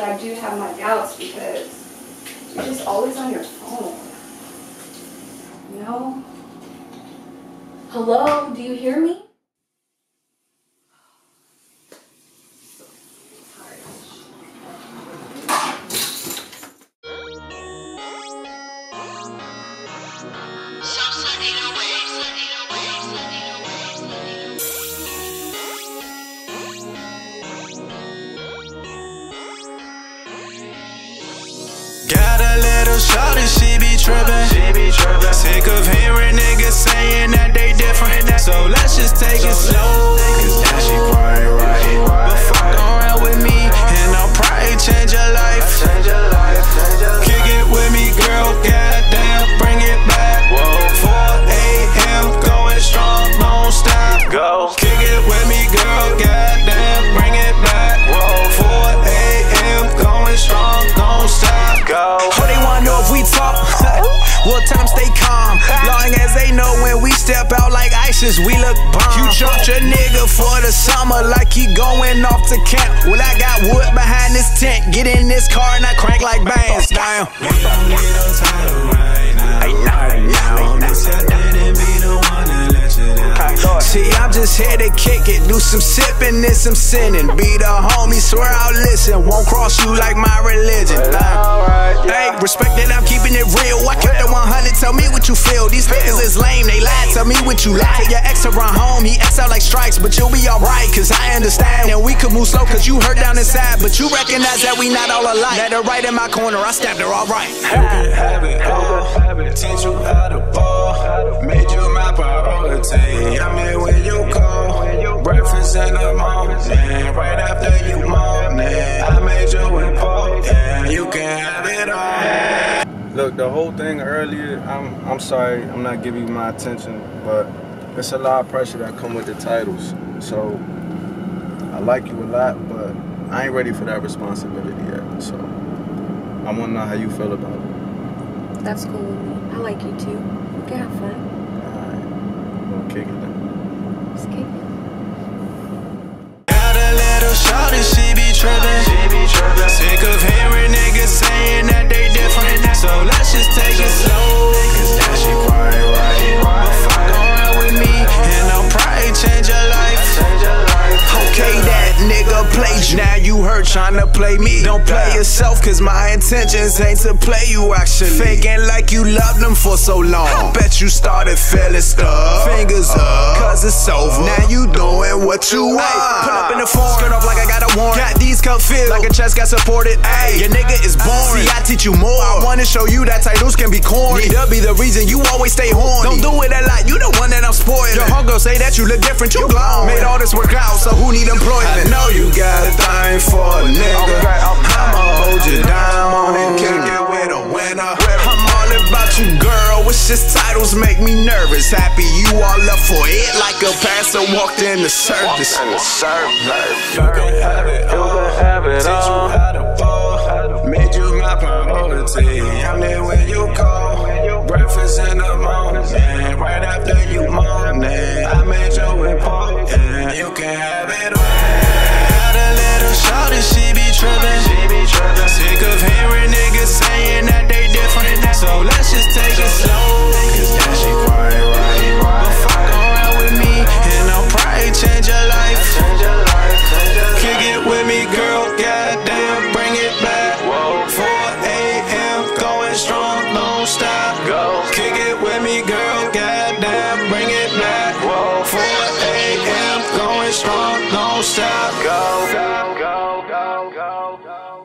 but I do have my doubts because you're just always on your phone. You know? Hello, do you hear me? Got a little shorty, she be trippin'. Sick of hearing niggas saying that they different. So let's just take it slow. And she probably right, but fuck around with me, and I'll probably change your life. Kick it with me, girl, goddamn, bring it back. 4 a.m., going strong, don't stop. Go. Kick it with me, girl, goddamn, bring it back. 4 a.m., going strong, don't stop. Oh, they wanna know if we talk. Well, tell them stay calm. Long as they know when we step out like ISIS, we look bomb. You jumped your nigga for the summer like he going off to camp. Well, I got wood behind this tent. Get in this car and I crank like bangs. Damn. We don't get no title right now. See, I'm just here to kick it, do some sipping and some sinning. Be the homie, swear I'll listen. Won't cross you like my religion. Hey, respect that I'm keeping it real. I kept it 100, tell me what you feel. These niggas is lame, they lie, tell me what you like. Your ex to run home, he acts out like strikes, but you'll be alright, cause I understand. And we could move slow, cause you hurt down inside, but you recognize that we not all alike. Let her right in my corner, I stabbed her alright. You can have it all, teach you how to ball. Made you my priority, I'm here when you call. Breakfast in the morning, right after you moaning, I made you important. You can have it all. Look, the whole thing earlier, I'm sorry, I'm not giving you my attention, but it's a lot of pressure that come with the titles. So I like you a lot, but I ain't ready for that responsibility yet. So I wanna know how you feel about it. That's cool with me. I like you too. We can have fun. Kick it down. Just kick it. Got a little shorty, she be trippin'. Sick of hearing niggas saying that they different. So let's just take it slow. Cause now she probably right, but fuck around with me, and I'll probably change your life. Okay, that nigga played you. Now you hurt tryna play me. Don't play yourself, cause my intentions ain't to play you actually. Faking like you loved them for so long. I bet you started feeling stuff. Fingers up, cause it's over. Now you doing what you want. Pull up in the phone, skirt off like I got a warrant. Got these cup filled, like a chest got supported. Ay, your nigga is boring. See, I teach you more. I wanna show you that titles can be corny. That'll be the reason you always stay horny. Don't do it a lot, you the one that I'm spoiling. Your homegirl say that you look different, you blown. Made all this work out, so who need employment? I know you got a thing for a nigga. I'ma hold you down and kick it with a winner. I'm all about you, girl. It's just titles make me nervous. Happy you all up for it like a passer walked in the service. You can have it all. Teach you how to ball. Made you my priority. I'm there when you call. Breakfast in the morning, right after you moaning, I made you important. You can have. She be trippin', sick of hearing niggas saying that they different. So let's just take it slow. Cause now she probably right, but fuck around with me, and I'll probably change your life. Kick it with me, girl, goddamn, bring it back. 4 a.m., going strong, don't stop. Kick it with me, girl, goddamn, bring it back. 4 a.m., going strong, don't stop. Go.